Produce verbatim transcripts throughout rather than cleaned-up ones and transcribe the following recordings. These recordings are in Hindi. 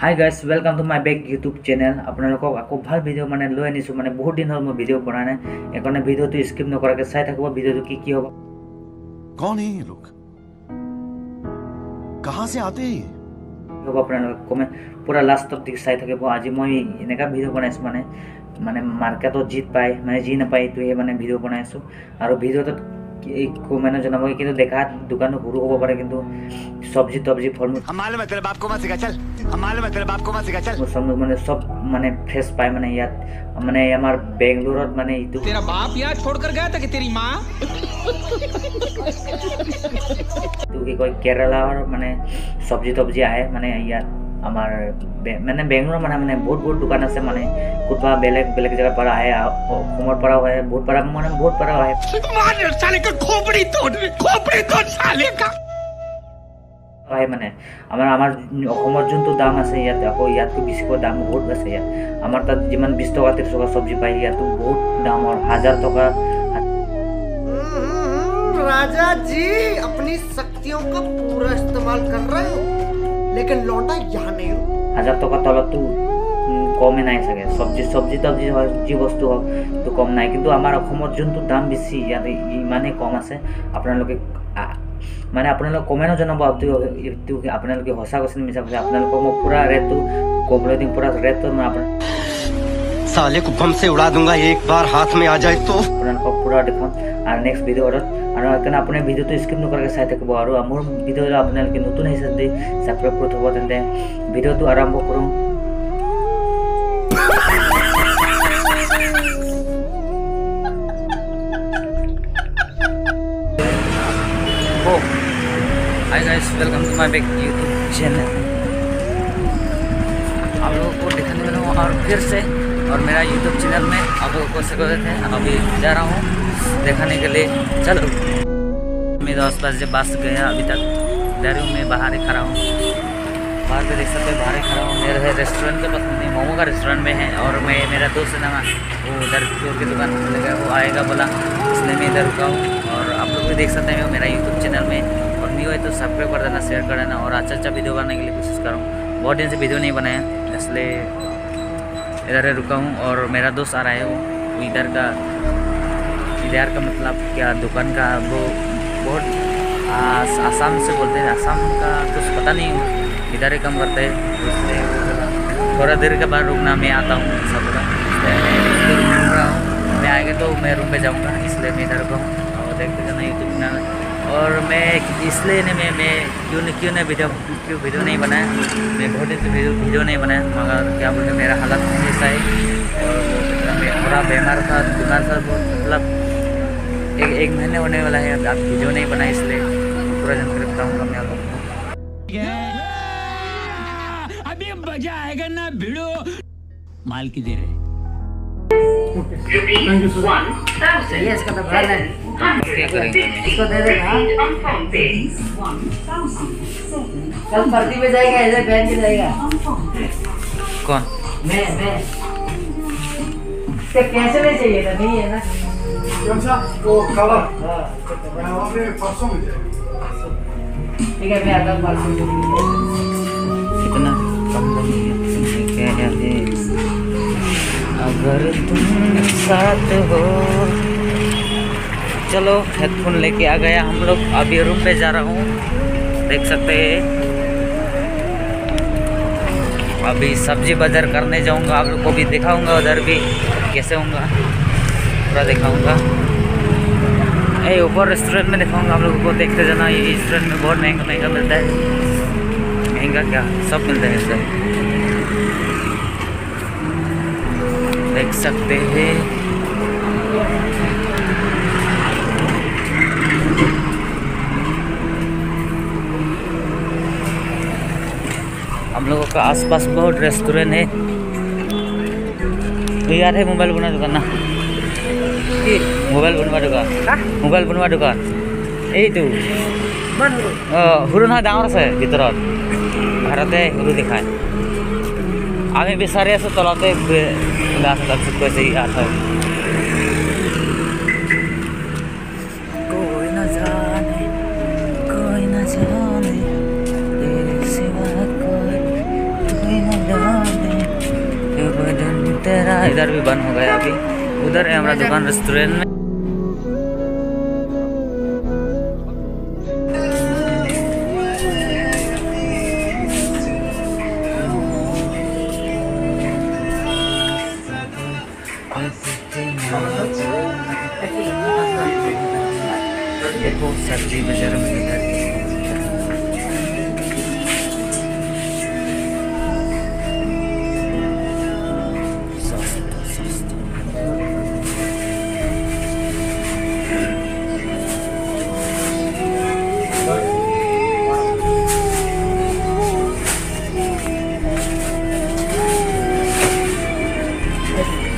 Hi guys welcome to my back YouTube channel. अपना लोग आको भल भिडिओ माने लो आनिसु माने बहुत दिन हल म भिडिओ बना नै एकने भिडिओ तो स्किप न करके साइ थाकबो। भिडिओ तो की की होबो, कौन है ये लोग, कहां से आते हैं लोग, अपना लोग को मैं पूरा लास्ट तक दिख साइ थाकबो। आज मई इनेका भिडिओ बनाइस माने माने मार्केट तो जीत पाए माने जी न पाए तो ये माने भिडिओ बनाइसु। आरो भिडिओ तो को मैंने जना मगे किंतु देखा दुकान घुरु होबो पारे किंतु सब्जी तब्जी फल में हमारे में तेरे बाप को मत सिखा चल हमारे में तेरे बाप को मत सिखा चल सब माने सब माने फ्रेश पाए माने या माने हमार बेंगलोर माने इतो तेरा बाप यहाँ छोड़ कर गया था कि तेरी माँ तू की कोई केरला और माने सब्जी तब्जी आए माने या हमार मैंने बेंगलोर माने माने बहुत बहुत दुकान से माने कुतवा बेलेक बेलेक जगह पड़ा है उमर पड़ा हुआ है बहुत पड़ा माने बहुत पड़ा हुआ है माने साले का खोपड़ी तोड़ खोपड़ी तोड़ साले का भाई माने हमार हमार उमर जोन तो दाम আছে ইয়াত আকো ইয়াত তো बीस को दाम बहुत আছে ইয়াত আমার তা যেমন बीस টাকা तीस টাকা सब्जी পাই ইয়াত তো बहुत दाम और हजार টাকা। राजा जी अपनी शक्तियों का पूरा इस्तेमाल कर रहे हो लेकिन लौटा यहाँ नहीं हो। हजार टका तलत तो कम नहीं सके सब्जी सब्जी तब्जी जी वस्तु हम तो कम नहीं किंतु आमार अखमर जंतु दाम बेसि इमाने कम आसे। आपनालोके माने आपनालोके कमेन्ट जनाबो इतु आपनालोके हसा कसन मिसा कसन आपनालोके म पूरा रेट कोबले दिन पूरा रेट तो म आपन साले को बम से उड़ा दूंगा एक बार हाथ में आ जाए तो आपनालोके पूरा देखम। और नेक्स्ट वीडियो और और कने आपने वीडियो तो स्किप न करके साइड तक और मोर वीडियो आपनालोके नतुन हिसाब दे सबस्क्राइब कर थबो तने वीडियो तो आरंभ करू। Hi guys welcome to my back YouTube channel. आप लोगों को दिखाने वाला हूँ और फिर से और मेरा यूट्यूब चैनल में आप लोगों को स्वागत है। अभी जा रहा हूँ दिखाने के लिए। चलो मैं दस बजे बस गया अभी तक डर में बाहर ही खड़ा हूँ। बाहर पे देख सकते बाहर ही खड़ा हूँ। मेरे रेस्टोरेंट के पास में मोमो का रेस्टोरेंट में है और मैं मेरा दोस्त है ना वो उधर चोर की दुकान खोलने गया वो आएगा बोला इसलिए मैं इधर रुका हूँ। और आप लोग भी देख सकते हैं मेरा यूट्यूब चैनल में न्यू है तो सब्सक्राइब कर देना शेयर कर देना और अच्छा अच्छा वीडियो बनाने के लिए कोशिश करूँ। बहुत दिन से वीडियो नहीं बनाया इसलिए इधर रुका हूँ। और मेरा दोस्त आ रहा है वो इधर का इधर का मतलब क्या दुकान का वो बहुत आसाम से बोलते हैं आसाम का कुछ पता नहीं इधर ही कम करते हैं इसलिए थोड़ा देर के बाद रुकना मैं आता हूँ सब मैं आएगा तो मैं रूम पर जाऊँगा इसलिए मैं इधर रुका हूँ। और देखते जाना यूट्यूब चैनल और मैं इसलिए नहीं मैं मैं क्यों नहीं क्यों नहीं वीडियो क्यों वीडियो नहीं बनाया मैं बहुत दिन से वीडियो वीडियो नहीं बनाया मगर क्या बोलते मेरा हालत ऐसा है और मैं थोड़ा बीमार था बीमार था मतलब एक एक महीने होने वाला है आप वीडियो नहीं बनाए इसलिए पूरा जन रखता हूँ अपने आप को। अभी मजा आएगा ना भिड़ो माल की दे रहे इसको दे देना कल भर्ती में जाएगा इधर बैंक में जाएगा कौन मैं मैं तो कैसे में चाहिए था नहीं है ना कौन सा वो काला हाँ वहाँ पे परसों में जाएगा ठीक है मैं आता हूँ परसों कितना कम बोलिए क्या याद है अगर तुम साथ हो। चलो हेडफोन लेके आ गया हम लोग। अभी रूम पे जा रहा हूँ देख सकते हैं। अभी सब्जी बाजार करने जाऊँगा आप लोग को भी दिखाऊंगा उधर भी कैसे होगा पूरा दिखाऊंगा। ए ऊपर रेस्टोरेंट में दिखाऊंगा आप लोगों को देखते जाना। ये रेस्टोरेंट में बहुत महंगा महंगा मिलता है महंगा क्या सब मिलता है इसमें देख सकते हैं। हम लोगों का आसपास बहुत रेस्टोरेंट है तो यार है मोबाइल बना दुकान ना मोबाइल बनवा दुकान मोबाइल बनवा दुकान यू हुरु ना डाँर से भर भारते हुरु देखा आम विचारे आसो तलते कैसे आता इधर भी बंद हो गया अभी। उधर है हमारा दुकान रेस्टोरेंट में। देखो सब्जी बाजार में इधर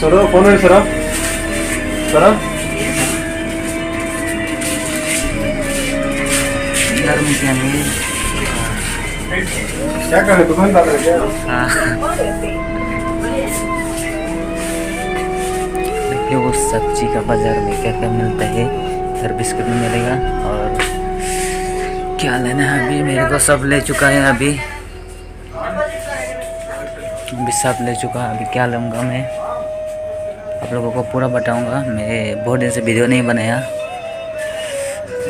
चलो फोन है सर सर यार मुझे नहीं क्या कर रहे हो तुम बात कर देखिए वो सब्जी का बाजार में क्या क्या मिलता है। इधर बिस्किट भी मिलेगा और क्या लेना है अभी मेरे को सब ले चुका है। अभी भी सब ले चुका है। अभी क्या लूँगा मैं आप लोगों को पूरा बताऊंगा। मैं बहुत दिन से वीडियो नहीं बनाया।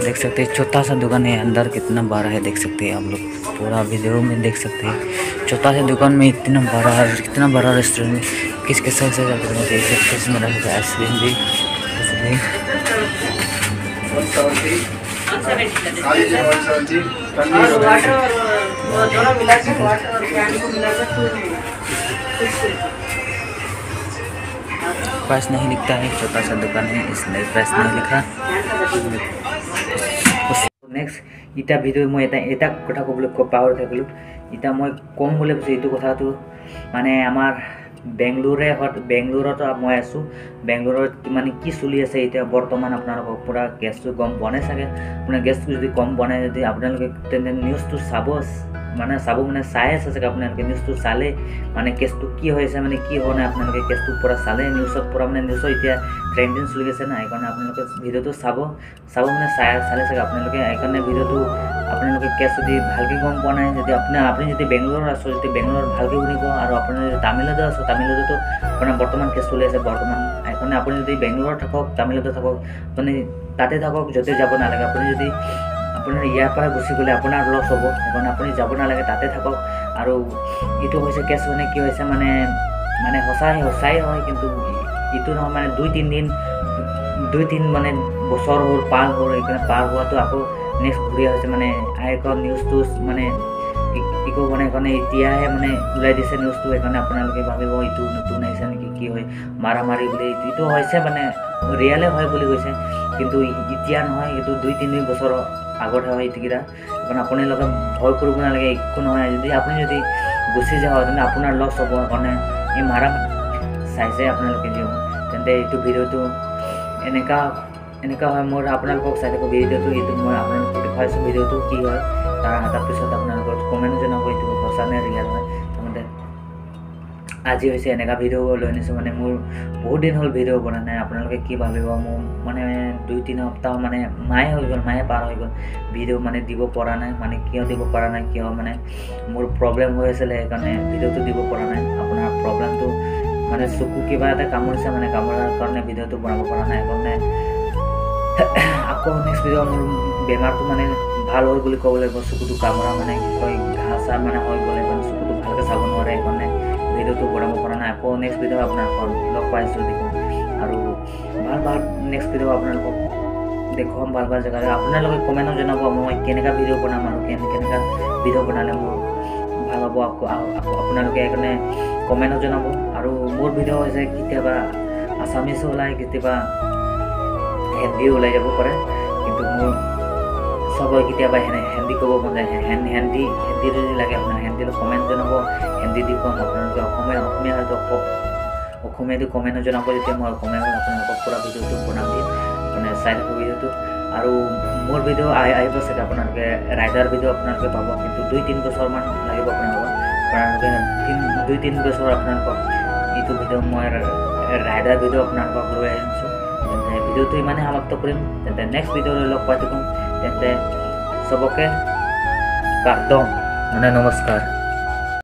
देख सकते हैं छोटा सा दुकान है, अंदर कितना बड़ा है देख सकते हैं आप लोग। पूरा वीडियो में देख सकते हैं छोटा सा दुकान में इतना बड़ा कितना बड़ा रेस्टोरेंट किस किस से आइसक्रीम भी प्राइस नहीं लिखता है। छोटा सा दुकान है इसलिए प्राइस नहीं लिखा। नेक्स्ट इटा भिडिओ मैं এটা কথা ক'বলৈ পাহৰি থাকিলোঁ। ইটা মই কম বুলি ভাবিছোঁ এইটো কথাটো মানে আমাৰ বেংগলোৰে হট বেংগলোৰত মই আছোঁ। বেংগলোৰত মানে কি চলি আছে এতিয়া বৰ্তমান আপোনালোকৰ পুৰা গেছটো কম বনে চাগে। আপোনাৰ গেছটো যদি কম বনে যদি আপোনালোকে তেনে নিউজটো চাব মানে চাব মানে চাই আছে চাগে। আপোনালোকে নিউজটো চালে মানে কেছটো কি হৈছে মানে কি হোৱা নাই আপোনালোকে কেছটো পুৰা চালে নিউজত পুৰা মানে নিউজ এতিয়া ট্ৰেণ্ডিং চলি গৈছে না। সেইকাৰণে আপোনালোকে ভিডিঅ'টো চাব চাব মানে চাই চালে চাগে আপোনালোকে। সেইকাৰণে ভিডিঅ'টো আপোনালোকে কেছ যদি ভালকৈ গম পোৱা নাই যদি আপোনাৰ আপুনি যদি বেংগলোৰত আছে যদি বেংগলোৰত ভালকৈ শুনিব। আৰু আপোনাৰ যদি তামিলনাডু আছে তামিলনাডুতো আপোনাৰ বৰ্তমান কেছ চলি আছে বৰ্তমান। সেইকাৰণে আপুনি যদি বেংগলোৰত থাকক তামিলনাডু থাকক আপুনি তাতে থাকক য'তে যাব নালাগে। আপুনি যদি আপোনাৰ ইয়াৰ পৰা গুচি গ'লে আপোনাৰ লছ হ'ব। সেইকাৰণে আপুনি যাব নালাগে তাতে থাকক। আৰু এইটো হৈছে কেছ মানে কি হৈছে মানে মানে সঁচাই সঁচাই হয় কিন্তু এইটো নহয় মানে দুই তিনি দিন দুই তিন মানে বছৰ হ'ল পাৰ হ'ল। সেইকাৰণে পাৰ হোৱাটো আকৌ नेक्स्ट घूरिया मैंने आएगा निज़ तो मैंने मैंने मैंने ऊल् दी निज़ तो अपने भाव यू नतून आसे निकी मारा मारि मैंने रियले है कि इतना नए दुई तीन बचर आगते हैं इतकटा अपने भय कर नाले एक नए अपनी जो गुसि जाओ अपना लस हम कारण मारा चाहे अपने यू भिडिओ एनेका एने मोर आपको चाह भिडिओ मैं अपना देखाई भिडिओ कि है तार हटार पीछे अपना कमेंट जाना सचा ना रियल है आज से एने भिडिओ लैसे मैंने मोर बहुत दिन हल भिडिओ बना ना। अपने कि भाव मोर मैंने दुई तीन सप्ताह मैंने माहे हो गल माहे पार हो गल भिडिओ मैं दी परा ना मैं क्या दी परा ना क्या मैं मोर प्रब्लेम हो कारण भिडिओ तो दी परा ना। अपना प्रब्लेम तो मैं चकू क्या कामुरी मैंने कामुरार कारण भिडिओ बनाब परा ना। कारण आपको नेक्स्ट भिडिओ मोर बेमार तो माने भल हो कब लगे चकू कामरा मानने घा चा मानने चकू भल्के चाह ना कारण भिडिओ तो बनाब परा ना। आपको नेक्स्ट भिडिओ अपना लग पाई देखो और भल भल नेक्स्ट भिडिओ अपना देखो हम भल भल जगह अपने कमेंट मैं केनेका भिडिओ बनाम और केनेका भिडिओ बनाले मोर भल हम। आपको अपने कमेंट और मोर भिडिओ क्या आसामीज ओलाय क्या हिंदी ऊल् जा पे कि मोर सब क्या हिंदी कब मन जाए हिंदी हिंदी जो लगे अपना हिंदी कमेंट हिंदी दी कम अपने कमेंट जो मैं पूरा भिडिओ बना दी मैं चाह भिडिओ और मोर भिडिओ आगे अपने राइडर भिडिओ अपने पा कि दुई तीन बचर मान लगे अपने दुई तीन बचर अपने यू भिडिओ मैं राइडर भिडिओ अपने लो भिडिओ तो इमान समाप्त करम। नेक्स्ट भिडिओ लग पाई थकूँ सबके कारदम मैंने नमस्कार।